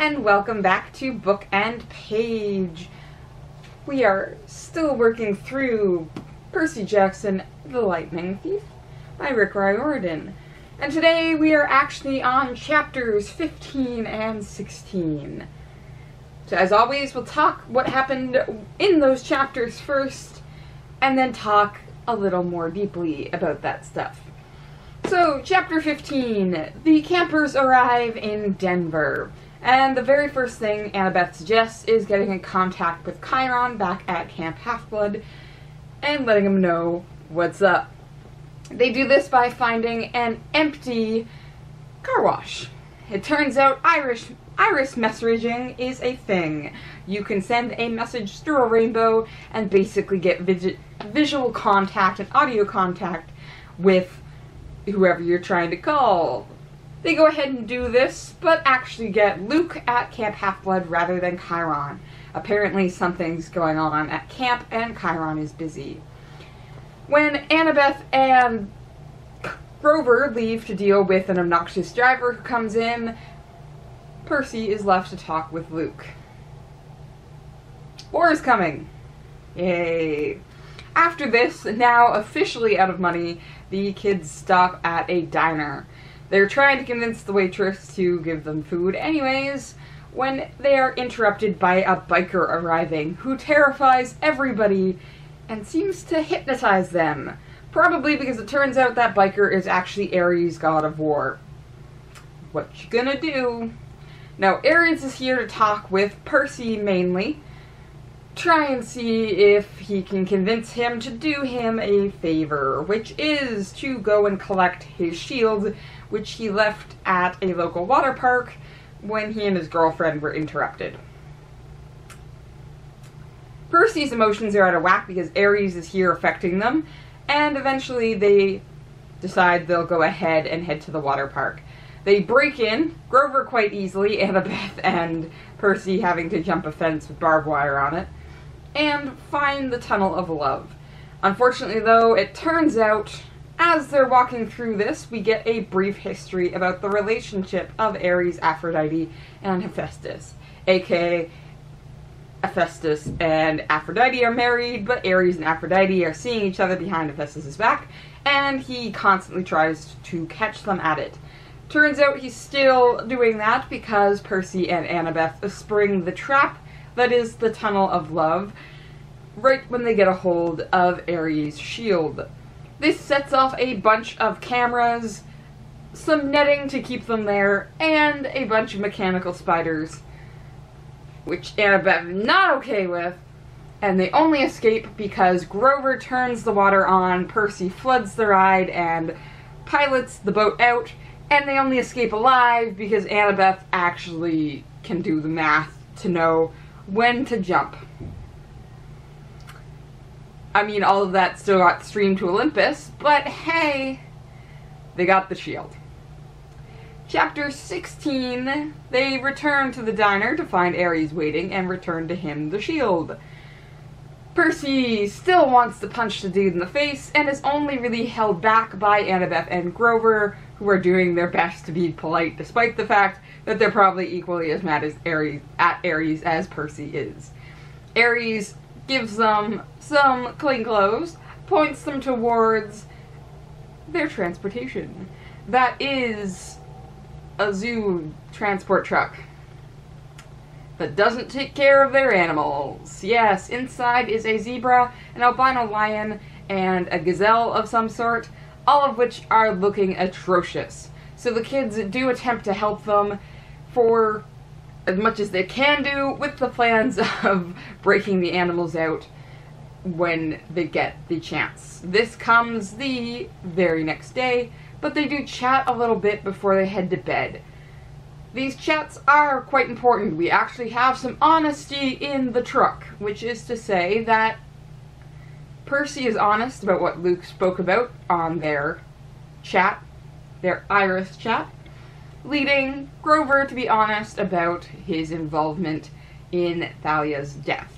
and welcome back to Book and Page. We are still working through Percy Jackson, The Lightning Thief by Rick Riordan. And today we are actually on chapters 15 and 16. So as always, we'll talk what happened in those chapters first, and then talk a little more deeply about that stuff. So, chapter 15, the campers arrive in Denver, and the very first thing Annabeth suggests is getting in contact with Chiron back at Camp Halfblood and letting him know what's up. They do this by finding an empty car wash. It turns out iris messaging is a thing. You can send a message through a rainbow and basically get visual contact and audio contact with whoever you're trying to call. They go ahead and do this, but actually get Luke at Camp Half-Blood rather than Chiron. Apparently something's going on at camp and Chiron is busy. When Annabeth and Grover leave to deal with an obnoxious driver who comes in, Percy is left to talk with Luke. War is coming. Yay. After this, now officially out of money, the kids stop at a diner. They're trying to convince the waitress to give them food anyways, when they are interrupted by a biker arriving who terrifies everybody and seems to hypnotize them. Probably because it turns out that biker is actually Ares, god of war. What you gonna do? Now, Ares is here to talk with Percy mainly. Try and see if he can convince him to do him a favor, which is to go and collect his shield, which he left at a local water park when he and his girlfriend were interrupted. Percy's emotions are out of whack because Ares is here affecting them, and eventually they decide they'll go ahead and head to the water park. They break in, Grover quite easily, Annabeth and Percy having to jump a fence with barbed wire on it, and find the Tunnel of Love. Unfortunately, though, it turns out, as they're walking through this, we get a brief history about the relationship of Ares, Aphrodite, and Hephaestus. A.k.a. Hephaestus and Aphrodite are married, but Ares and Aphrodite are seeing each other behind Hephaestus' back, and he constantly tries to catch them at it. Turns out he's still doing that because Percy and Annabeth spring the trap that is the Tunnel of Love right when they get a hold of Ares' shield. This sets off a bunch of cameras, some netting to keep them there, and a bunch of mechanical spiders, which Annabeth is not okay with, and they only escape because Grover turns the water on, Percy floods the ride, and pilots the boat out. And they only escape alive because Annabeth actually can do the math to know when to jump. I mean, all of that still got streamed to Olympus, but hey, they got the shield. Chapter 16, they return to the diner to find Ares waiting and return to him the shield. Percy still wants to punch the dude in the face and is only really held back by Annabeth and Grover, who are doing their best to be polite despite the fact that they're probably equally as mad at Ares as Percy is. Ares gives them some clean clothes, points them towards their transportation. That is a zoo transport truck that doesn't take care of their animals. Yes, inside is a zebra, an albino lion, and a gazelle of some sort, all of which are looking atrocious. So the kids do attempt to help them for as much as they can do with the plans of breaking the animals out when they get the chance. This comes the very next day, but they do chat a little bit before they head to bed. These chats are quite important. We actually have some honesty in the truck, which is to say that Percy is honest about what Luke spoke about on their chat, their Iris chat, leading Grover to be honest about his involvement in Thalia's death.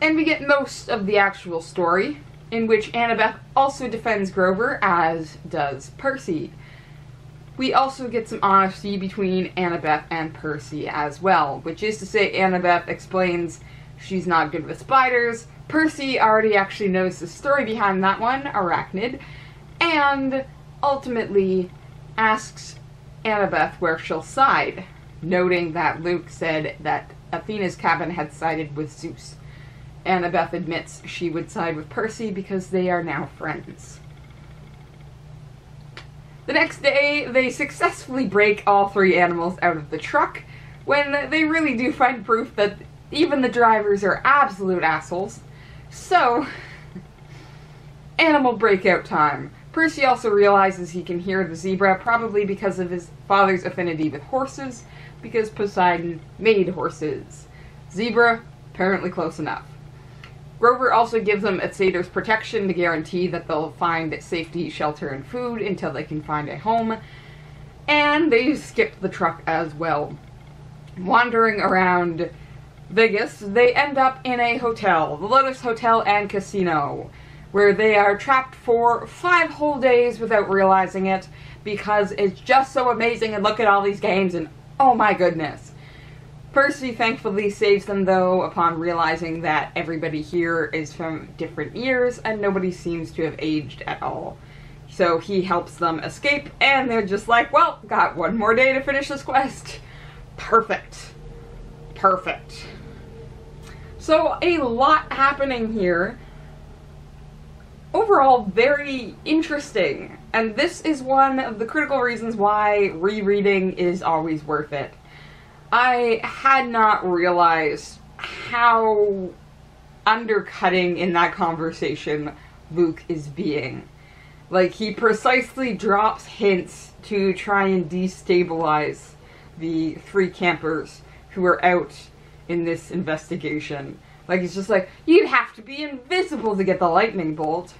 And we get most of the actual story, in which Annabeth also defends Grover, as does Percy. we also get some honesty between Annabeth and Percy as well, which is to say Annabeth explains she's not good with spiders. Percy already actually knows the story behind that one, Arachnid, and ultimately asks Annabeth where she'll side, noting that Luke said that Athena's cabin had sided with Zeus. Annabeth admits she would side with Percy because they are now friends. The next day, they successfully break all three animals out of the truck, when they really do find proof that even the drivers are absolute assholes. So, animal breakout time. Percy also realizes he can hear the zebra, probably because of his father's affinity with horses, because Poseidon made horses. Zebra, apparently close enough. Grover also gives them Atsader's protection to guarantee that they'll find safety, shelter, and food until they can find a home. And they skip the truck as well. Wandering around Vegas, they end up in a hotel, the Lotus Hotel and Casino, where they are trapped for 5 whole days without realizing it, because it's just so amazing and look at all these games and oh my goodness. Percy thankfully saves them, though, upon realizing that everybody here is from different years and nobody seems to have aged at all. So he helps them escape, and they're just like, well, got one more day to finish this quest. Perfect. Perfect. So a lot happening here. Overall, very interesting. And this is one of the critical reasons why rereading is always worth it. I had not realized how undercutting in that conversation Luke is being. Like, he precisely drops hints to try and destabilize the 3 campers who are out in this investigation. Like, he's just like, you'd have to be invisible to get the lightning bolt,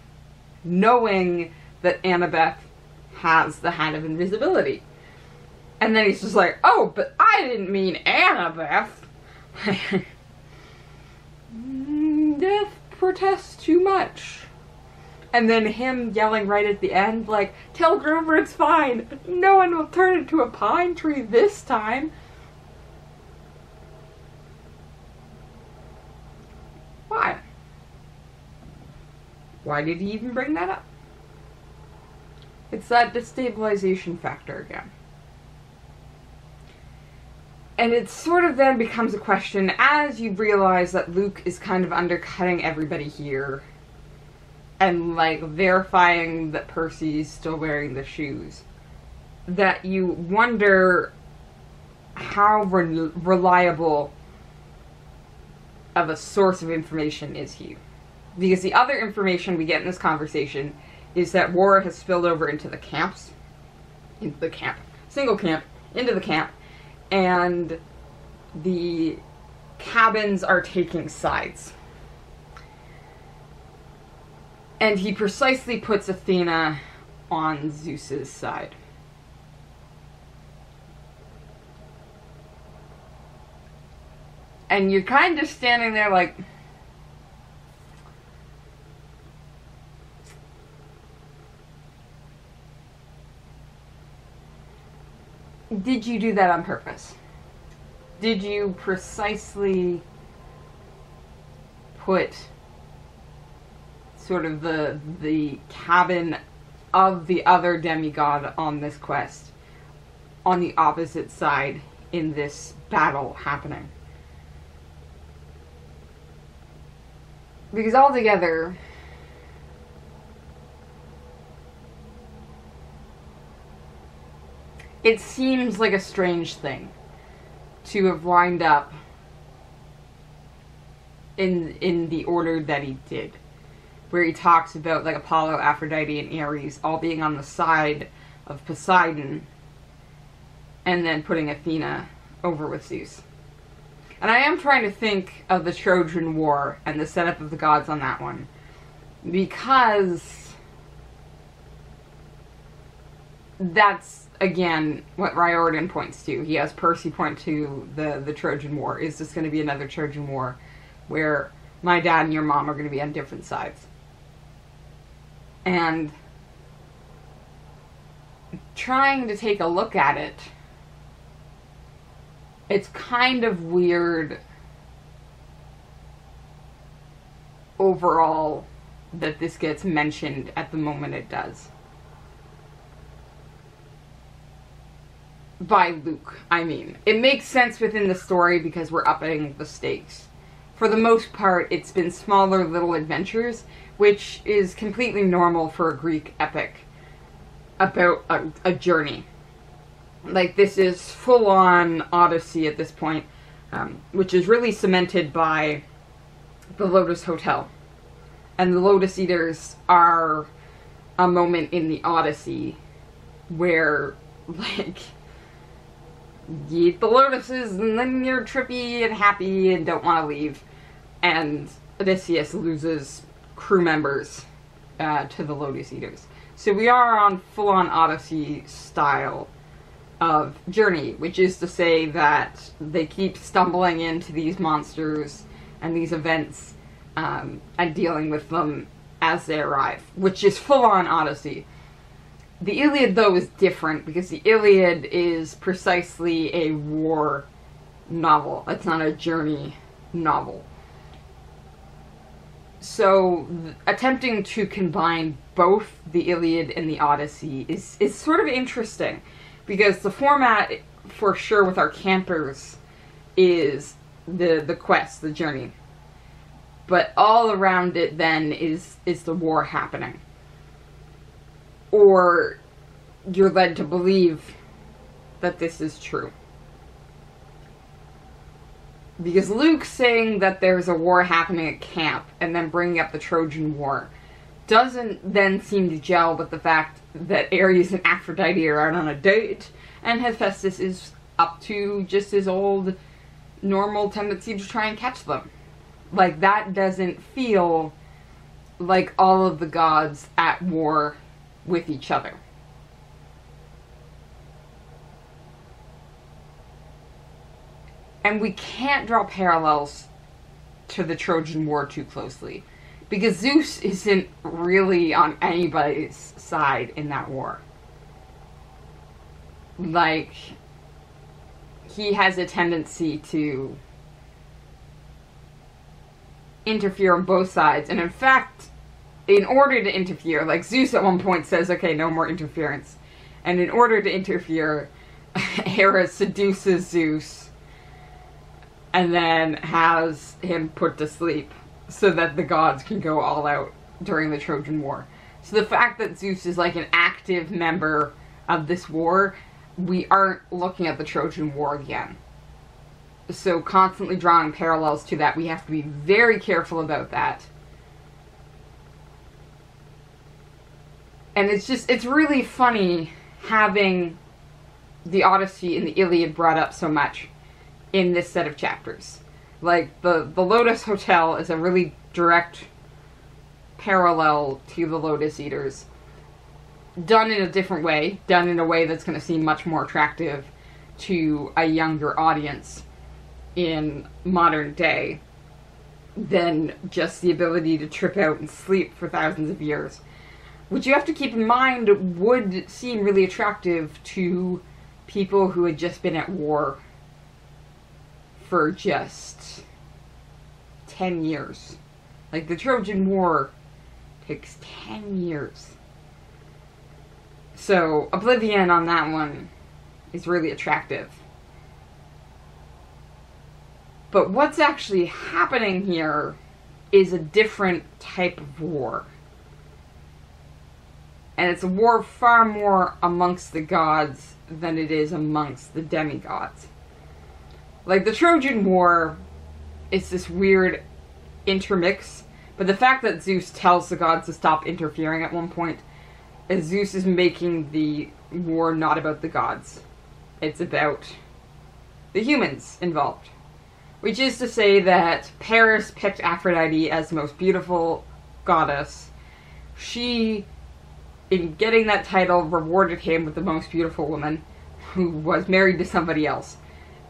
knowing that Annabeth has the Hat of Invisibility. And then he's just like, oh, but I didn't mean Annabeth. Death protests too much. And then him yelling right at the end, like, tell Grover it's fine. No one will turn into a pine tree this time. Why? Why did he even bring that up? It's that destabilization factor again. And it sort of then becomes a question as you realize that Luke is kind of undercutting everybody here and, like, verifying that Percy's still wearing the shoes, that you wonder how reliable of a source of information is he. Because the other information we get in this conversation is that war has spilled over into the camps, into the camp, single camp, into the camp, and the cabins are taking sides. And he precisely puts Athena on Zeus's side. And you're kind of standing there like, did you do that on purpose? Did you precisely put sort of the cabin of the other demigod on this quest on the opposite side in this battle happening? Because altogether, it seems like a strange thing to have lined up in the order that he did, where he talks about, like, Apollo, Aphrodite, and Ares all being on the side of Poseidon, and then putting Athena over with Zeus. And I am trying to think of the Trojan War and the setup of the gods on that one, because that's, again, what Riordan points to. He has Percy point to the Trojan War. Is this going to be another Trojan War where my dad and your mom are going to be on different sides? And trying to take a look at it, it's kind of weird overall that this gets mentioned at the moment it does. By Luke, I mean. It makes sense within the story because we're upping the stakes. For the most part, it's been smaller little adventures, which is completely normal for a Greek epic about a journey. Like, this is full-on Odyssey at this point, which is really cemented by the Lotus Hotel. And the Lotus Eaters are a moment in the Odyssey where, like, you eat the lotuses and then you're trippy and happy and don't want to leave. And Odysseus loses crew members to the Lotus Eaters. So we are on full-on Odyssey style of journey, which is to say that they keep stumbling into these monsters and these events and dealing with them as they arrive, which is full-on Odyssey. The Iliad, though, is different, because the Iliad is precisely a war novel. It's not a journey novel. So, attempting to combine both the Iliad and the Odyssey is sort of interesting, because the format, for sure, with our campers, is the quest, the journey. But all around it, then, is the war happening. Or you're led to believe that this is true. Because Luke saying that there's a war happening at camp and then bringing up the Trojan War doesn't then seem to gel with the fact that Ares and Aphrodite are out on a date and Hephaestus is up to just his old normal tendency to try and catch them. Like, that doesn't feel like all of the gods at war with each other. And we can't draw parallels to the Trojan War too closely, because Zeus isn't really on anybody's side in that war. Like, he has a tendency to interfere on both sides, and in fact, in order to interfere, like, Zeus at one point says, okay, no more interference. And in order to interfere, Hera seduces Zeus and then has him put to sleep so that the gods can go all out during the Trojan War. So the fact that Zeus is like an active member of this war, we aren't looking at the Trojan War again. So constantly drawing parallels to that, we have to be very careful about that. And it's just, it's really funny having the Odyssey and the Iliad brought up so much in this set of chapters. Like, the Lotus Hotel is a really direct parallel to the Lotus Eaters. Done in a different way. Done in a way that's going to seem much more attractive to a younger audience in modern day than just the ability to trip out and sleep for thousands of years. Which you have to keep in mind would seem really attractive to people who had just been at war for just 10 years. Like, the Trojan War takes 10 years. So, oblivion on that one is really attractive. But what's actually happening here is a different type of war. And it's a war far more amongst the gods than it is amongst the demigods. Like, the Trojan War is this weird intermix, but the fact that Zeus tells the gods to stop interfering at one point, is Zeus is making the war not about the gods. It's about the humans involved. Which is to say that Paris picked Aphrodite as the most beautiful goddess. She, in getting that title, rewarded him with the most beautiful woman who was married to somebody else.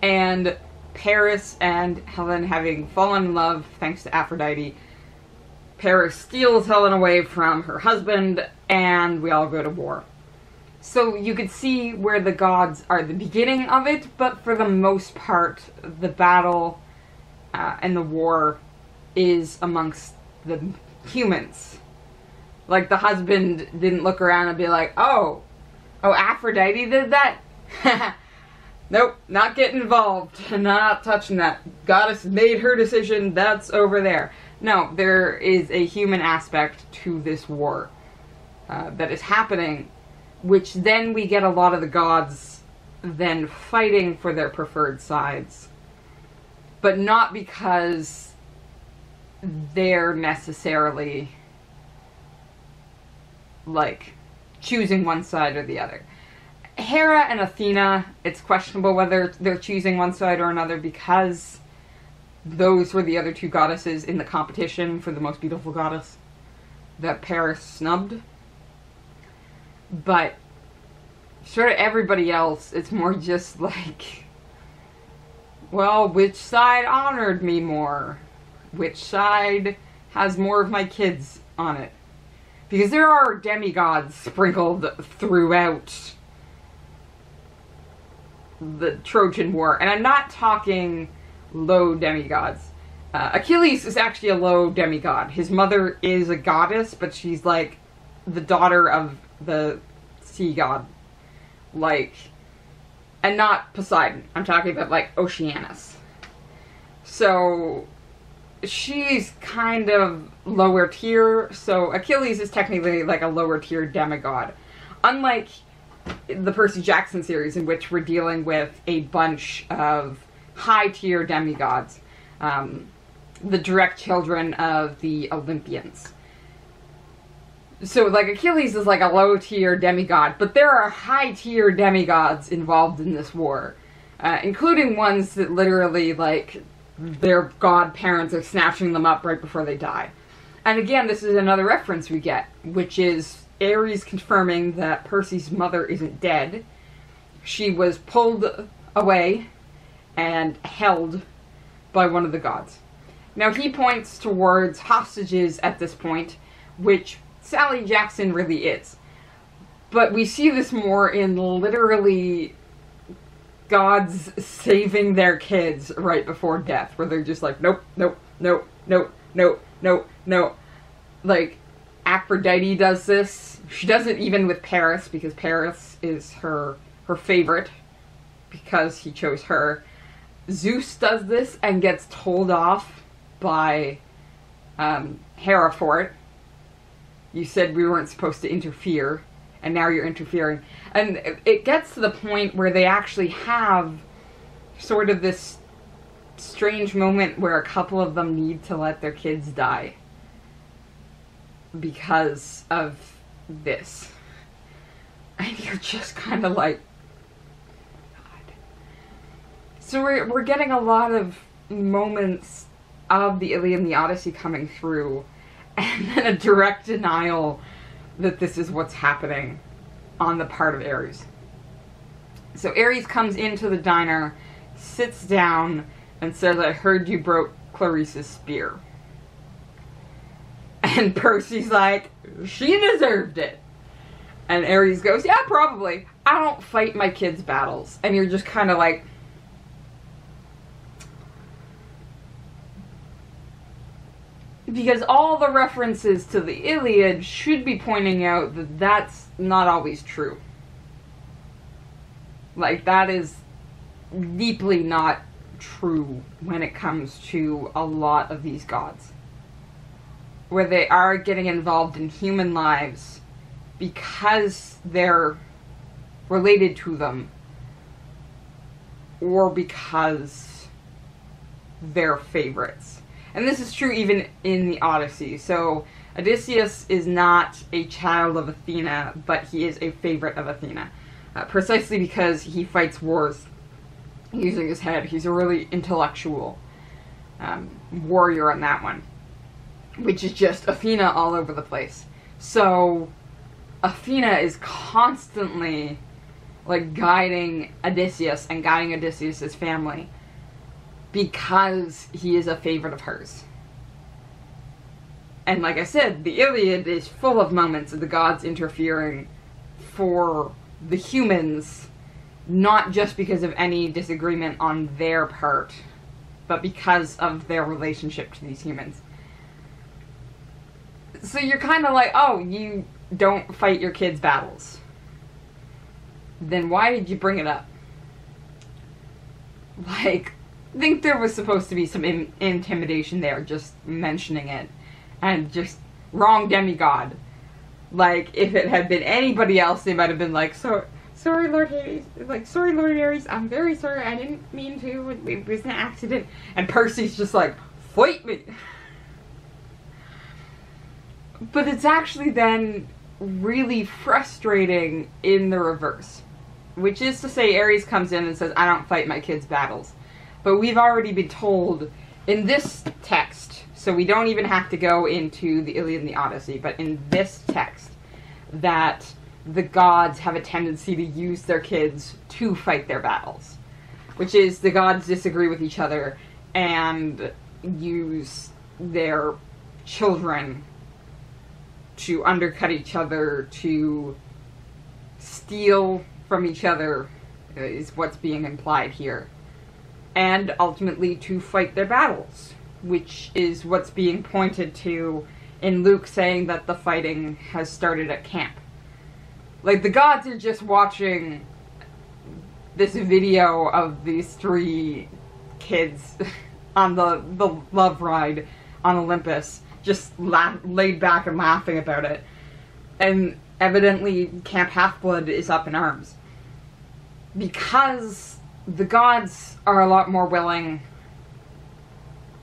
And Paris and Helen, having fallen in love thanks to Aphrodite, Paris steals Helen away from her husband and we all go to war. So you could see where the gods are the beginning of it, but for the most part, the battle and the war is amongst the humans. Like, the husband didn't look around and be like, oh, Aphrodite did that? Nope, not getting involved, not touching that. Goddess made her decision, that's over there. No, there is a human aspect to this war that is happening, which then we get a lot of the gods then fighting for their preferred sides. But not because they're necessarily, like, choosing one side or the other. Hera and Athena, it's questionable whether they're choosing one side or another, because those were the other two goddesses in the competition for the most beautiful goddess that Paris snubbed. But sort of everybody else, it's more just like, well, which side honored me more? Which side has more of my kids on it? Because there are demigods sprinkled throughout the Trojan War. And I'm not talking low demigods. Achilles is actually a low demigod. His mother is a goddess, but she's like the daughter of the sea god, like, and not Poseidon. I'm talking about, like, Oceanus. So she's kind of lower tier, so Achilles is technically like a lower tier demigod. Unlike the Percy Jackson series, in which we're dealing with a bunch of high tier demigods, the direct children of the Olympians. So, like, Achilles is like a low-tier demigod, but there are high-tier demigods involved in this war, including ones that literally, like, their godparents are snatching them up right before they die. And again, this is another reference we get, which is Ares confirming that Percy's mother isn't dead. She was pulled away and held by one of the gods. Now, he points towards hostages at this point, which Sally Jackson really is. But we see this more in literally gods saving their kids right before death, where they're just like, nope, nope, nope, nope, nope, nope, nope. Like, Aphrodite does this. She does it even with Paris, because Paris is her favorite, because he chose her. Zeus does this and gets told off by Hera for it. You said we weren't supposed to interfere, and now you're interfering. And it gets to the point where they actually have sort of this strange moment where a couple of them need to let their kids die because of this. And you're just kind of like, God. So we're getting a lot of moments of the Iliad and the Odyssey coming through, and then a direct denial that this is what's happening on the part of Ares. So Ares comes into the diner, sits down, and says, I heard you broke Clarice's spear. And Percy's like, she deserved it. And Ares goes, yeah, probably. I don't fight my kids' battles. And you're just kind of like, because all the references to the Iliad should be pointing out that that's not always true. Like, that is deeply not true when it comes to a lot of these gods, where they are getting involved in human lives because they're related to them, or because they're favorites. And this is true even in the Odyssey. So Odysseus is not a child of Athena, but he is a favorite of Athena. Precisely because he fights wars using his head. He's a really intellectual warrior on that one, which is just Athena all over the place. So Athena is constantly, like, guiding Odysseus and guiding Odysseus's family, because he is a favorite of hers. And like I said, the Iliad is full of moments of the gods interfering for the humans, not just because of any disagreement on their part, but because of their relationship to these humans. So you're kind of like, oh, you don't fight your kids' battles. Then why did you bring it up? Like, I think there was supposed to be some intimidation there, just mentioning it. And just, wrong demigod. Like, if it had been anybody else, they might have been like, sorry, Lord Ares, like, sorry, Lord Ares, I'm very sorry, I didn't mean to, it was an accident. And Percy's just like, fight me! But it's actually then really frustrating in the reverse. Which is to say, Ares comes in and says, I don't fight my kids' battles. But we've already been told in this text, so we don't even have to go into the Iliad and the Odyssey, but in this text, that the gods have a tendency to use their kids to fight their battles. Which is, the gods disagree with each other and use their children to undercut each other, to steal from each other, is what's being implied here. And ultimately to fight their battles, which is what's being pointed to in Luke saying that the fighting has started at camp. Like, the gods are just watching this video of these three kids on the love ride on Olympus, just laid back and laughing about it. And evidently Camp Halfblood is up in arms. Because the gods are a lot more willing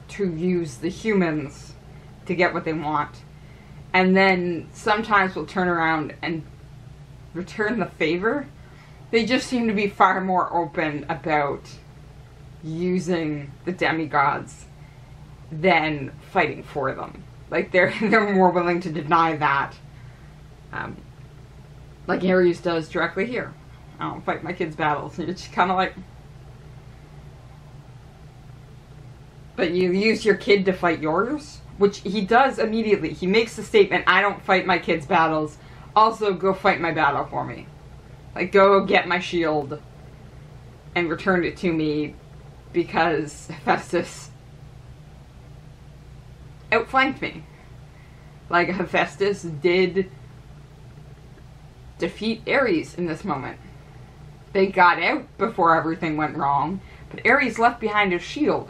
to use the humans to get what they want. And then sometimes will turn around and return the favor. They just seem to be far more open about using the demigods than fighting for them. Like, they're more willing to deny that. Like Ares does directly here. I don't fight my kids' battles. And it's kind of like... But you use your kid to fight yours? Which he does immediately. He makes the statement, I don't fight my kids' battles. Also, go fight my battle for me. Like, go get my shield and return it to me because Hephaestus outflanked me. Like, Hephaestus did defeat Ares in this moment. They got out before everything went wrong, but Ares left behind his shield.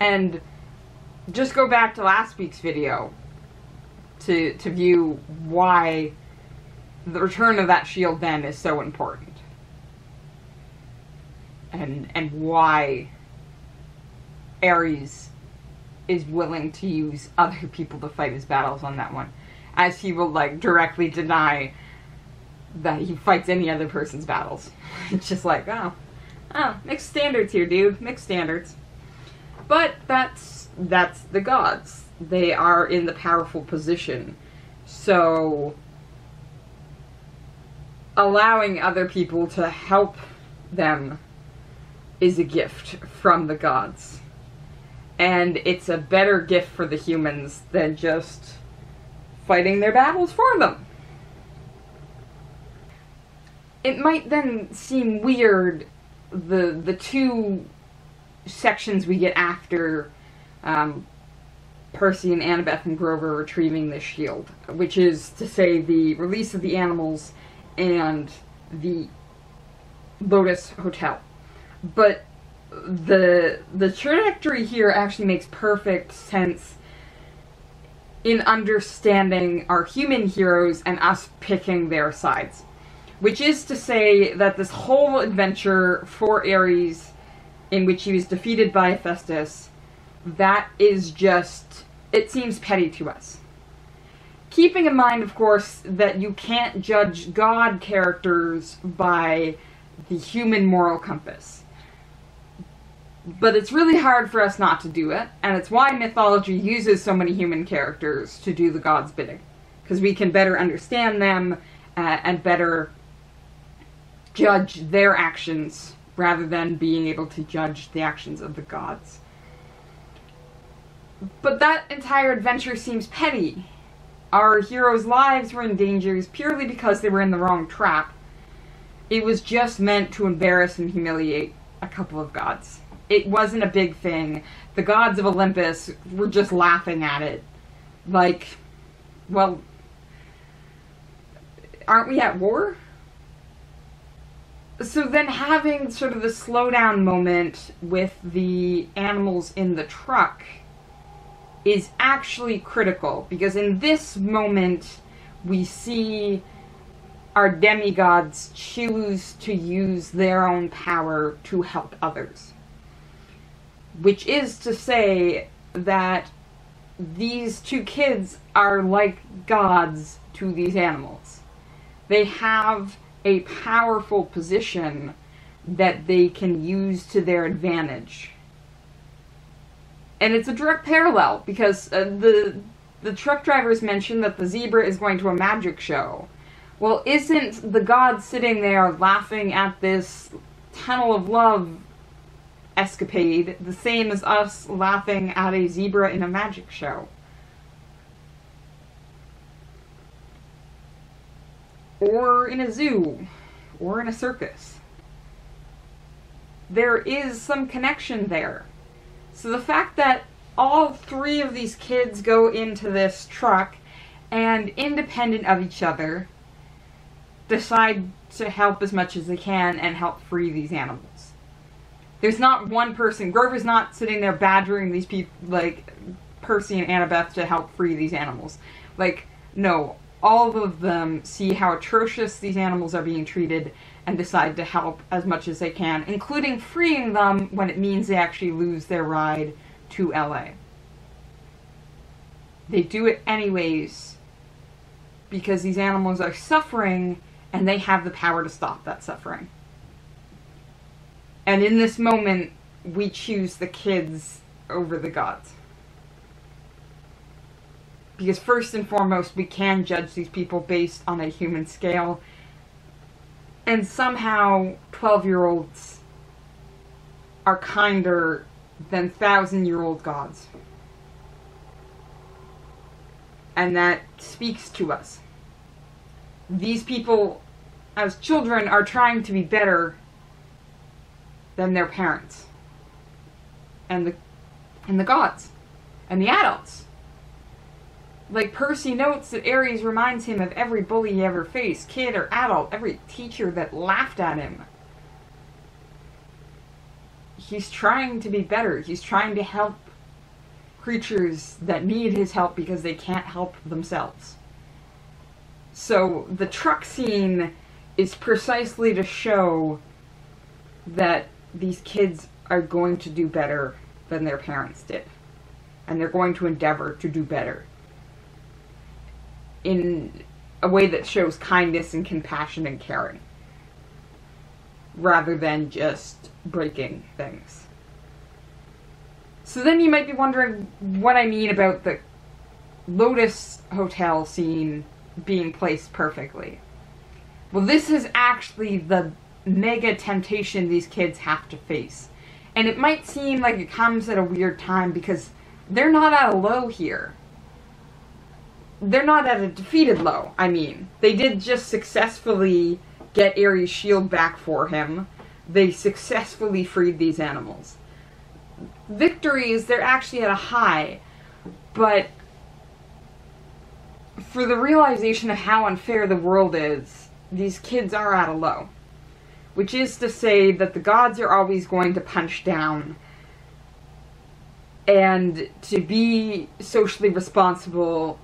And just go back to last week's video to view why the return of that shield then is so important. And why Ares is willing to use other people to fight his battles on that one. As he will, like, directly deny that he fights any other person's battles. It's just like, oh, mixed standards here, dude. Mixed standards. But that's the gods. They are in the powerful position. So allowing other people to help them is a gift from the gods. And it's a better gift for the humans than just fighting their battles for them. It might then seem weird, the two sections we get after Percy and Annabeth and Grover retrieving the shield, which is to say the release of the animals and the Lotus Hotel. But the trajectory here actually makes perfect sense in understanding our human heroes and us picking their sides. Which is to say that this whole adventure for Ares, in which he was defeated by Hephaestus, that is just, it seems petty to us. Keeping in mind, of course, that you can't judge god characters by the human moral compass. But it's really hard for us not to do it, and it's why mythology uses so many human characters to do the god's bidding. Because we can better understand them, and better judge their actions rather than being able to judge the actions of the gods. But that entire adventure seems petty. Our heroes' lives were in danger purely because they were in the wrong trap. It was just meant to embarrass and humiliate a couple of gods. It wasn't a big thing. The gods of Olympus were just laughing at it. Like, well, aren't we at war? So then having sort of the slowdown moment with the animals in the truck is actually critical, because in this moment we see our demigods choose to use their own power to help others. Which is to say that these two kids are like gods to these animals. They have a powerful position that they can use to their advantage. And it's a direct parallel, because the truck drivers mentioned that the zebra is going to a magic show. Well, isn't the god sitting there laughing at this tunnel of love escapade the same as us laughing at a zebra in a magic show? Or in a zoo, or in a circus. There is some connection there. So the fact that all three of these kids go into this truck and, independent of each other, decide to help as much as they can and help free these animals. There's not one person. Grover's not sitting there badgering these people, like Percy and Annabeth, to help free these animals. Like, no. All of them see how atrocious these animals are being treated and decide to help as much as they can, including freeing them when it means they actually lose their ride to LA. They do it anyways because these animals are suffering and they have the power to stop that suffering. And in this moment, we choose the kids over the gods. Because first and foremost, we can judge these people based on a human scale. And somehow, 12-year-olds are kinder than 1,000-year-old gods. And that speaks to us. These people, as children, are trying to be better than their parents. And the gods. And the adults. Like, Percy notes that Ares reminds him of every bully he ever faced, kid or adult, every teacher that laughed at him. He's trying to be better. He's trying to help creatures that need his help because they can't help themselves. So the truck scene is precisely to show that these kids are going to do better than their parents did. And they're going to endeavor to do better. In a way that shows kindness and compassion and caring, rather than just breaking things. So then you might be wondering what I mean about the Lotus Hotel scene being placed perfectly. Well, this is actually the mega temptation these kids have to face. And it might seem like it comes at a weird time because they're not at a low here. They're not at a defeated low, I mean. They did just successfully get Ares' shield back for him. They successfully freed these animals. Victories, they're actually at a high, but for the realization of how unfair the world is, these kids are at a low. Which is to say that the gods are always going to punch down. And to be socially responsible,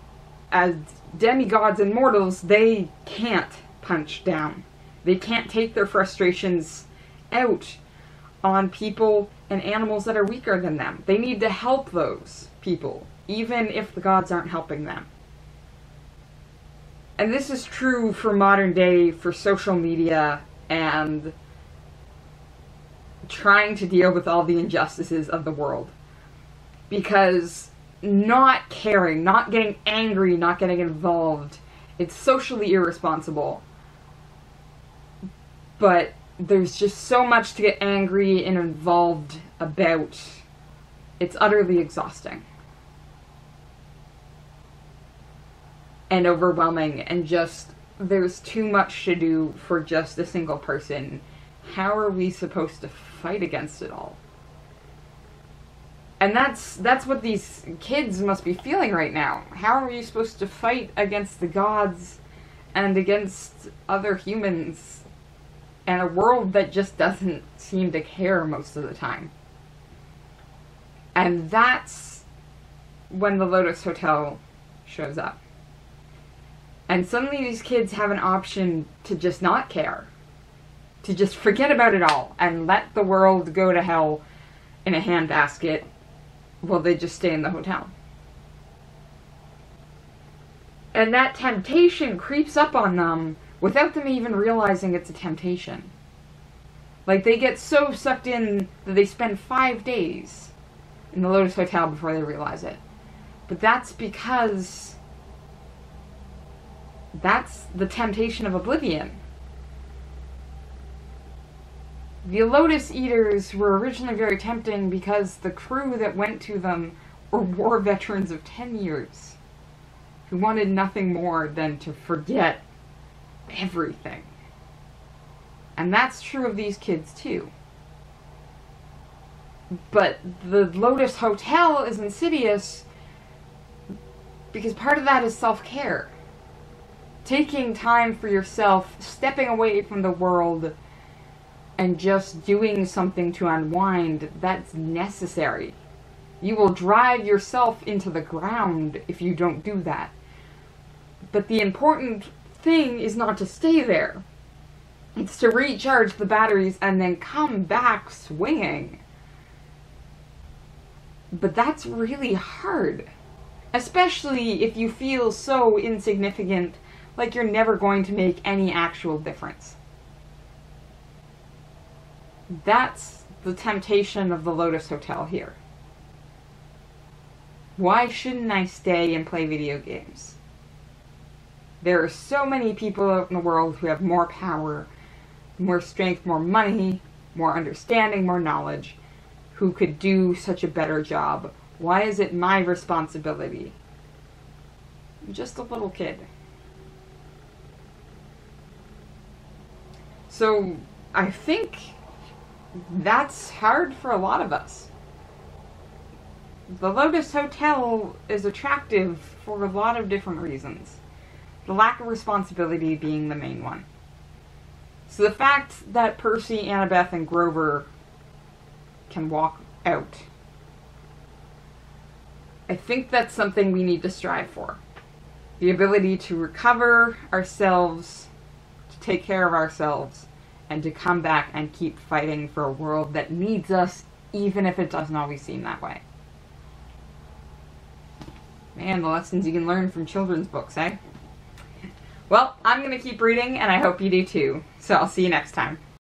as demigods and mortals, they can't punch down. They can't take their frustrations out on people and animals that are weaker than them. They need to help those people, even if the gods aren't helping them. And this is true for modern day, for social media, and trying to deal with all the injustices of the world. Because not caring, not getting angry, not getting involved. It's socially irresponsible. But there's just so much to get angry and involved about. It's utterly exhausting. And overwhelming, and just there's too much to do for just a single person. How are we supposed to fight against it all? And that's what these kids must be feeling right now. How are you supposed to fight against the gods and against other humans and a world that just doesn't seem to care most of the time? And that's when the Lotus Hotel shows up. And suddenly these kids have an option to just not care. To just forget about it all and let the world go to hell in a handbasket while they just stay in the hotel. And that temptation creeps up on them without them even realizing it's a temptation. Like, they get so sucked in that they spend 5 days in the Lotus Hotel before they realize it. But that's because that's the temptation of oblivion. The Lotus Eaters were originally very tempting because the crew that went to them were war veterans of 10 years who wanted nothing more than to forget everything. And that's true of these kids too. But the Lotus Hotel is insidious because part of that is self-care. Taking time for yourself, stepping away from the world, and just doing something to unwind, that's necessary. You will drive yourself into the ground if you don't do that. But the important thing is not to stay there. It's to recharge the batteries and then come back swinging. But that's really hard. Especially if you feel so insignificant, like you're never going to make any actual difference. That's the temptation of the Lotus Hotel here. Why shouldn't I stay and play video games? There are so many people out in the world who have more power, more strength, more money, more understanding, more knowledge, who could do such a better job. Why is it my responsibility? I'm just a little kid. So, I think that's hard for a lot of us. The Lotus Hotel is attractive for a lot of different reasons. The lack of responsibility being the main one. So the fact that Percy, Annabeth, and Grover can walk out, I think that's something we need to strive for. The ability to recover ourselves, to take care of ourselves, and to come back and keep fighting for a world that needs us, even if it doesn't always seem that way. Man, the lessons you can learn from children's books, eh? Well, I'm gonna keep reading, and I hope you do too. So I'll see you next time.